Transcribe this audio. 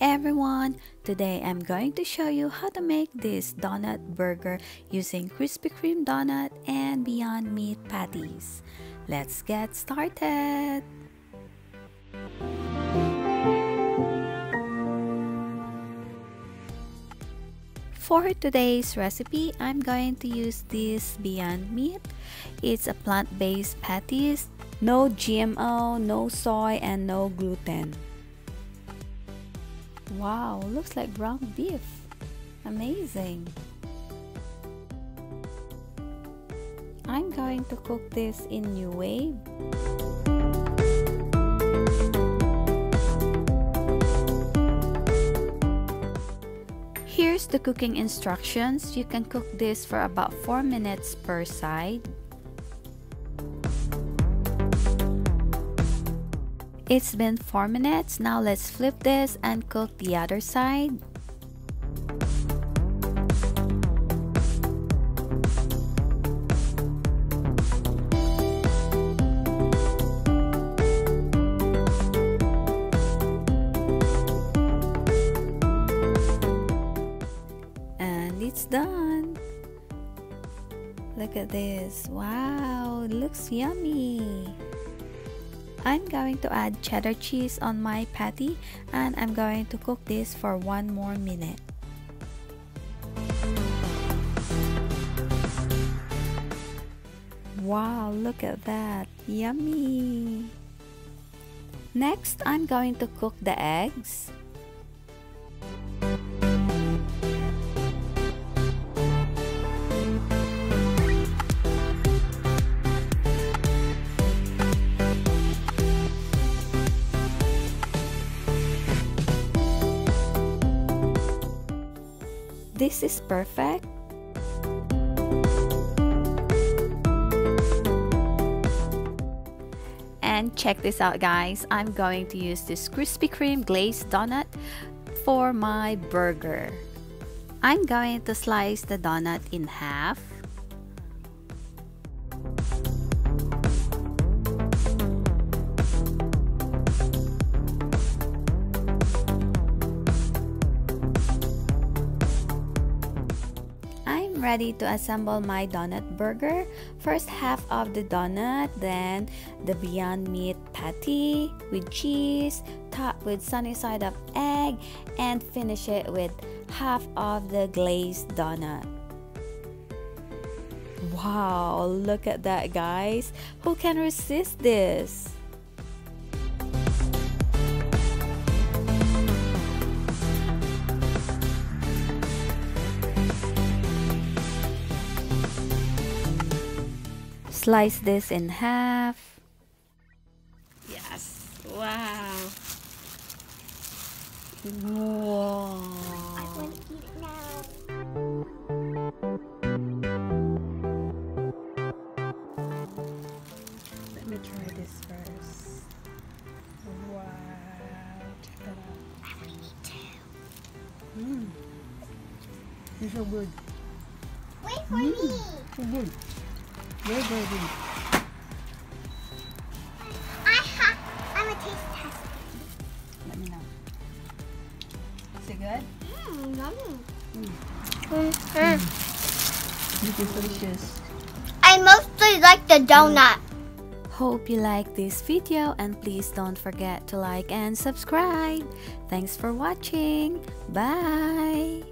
everyone! Today I'm going to show you how to make this donut burger using Krispy Kreme donut and Beyond Meat patties. Let's get started! For today's recipe, I'm going to use this Beyond Meat. It's a plant-based patties, no GMO, no soy, and no gluten. Wow, looks like ground beef. Amazing! I'm going to cook this in new wave. Here's the cooking instructions. You can cook this for about 4 minutes per side. It's been 4 minutes. Now let's flip this and cook the other side. It's done. Look at this. Wow, it looks yummy. I'm going to add cheddar cheese on my patty and I'm going to cook this for 1 more minute. Wow, look at that. Yummy. Next, I'm going to cook the eggs. This is perfect. And check this out, guys. I'm going to use this Krispy Kreme glazed donut for my burger. I'm going to slice the donut in half. Ready to assemble my donut burger. First half of the donut, then the Beyond Meat patty with cheese, top with sunny side up egg, and finish it with half of the glazed donut. Wow, look at that, guys. Who can resist this? Slice this in half. Yes! Wow! Whoa! I want to eat it now. Let me try this first. Wow! Check that out. I want to eat it too. Mmm. It's so good. Wait for me. So good. Yeah, baby. I'm a taste tester. Let me know. Is it good? Mmm, yummy. Mm. Mm. Mm. This is delicious. I mostly like the donut. Hope you like this video and please don't forget to like and subscribe. Thanks for watching. Bye.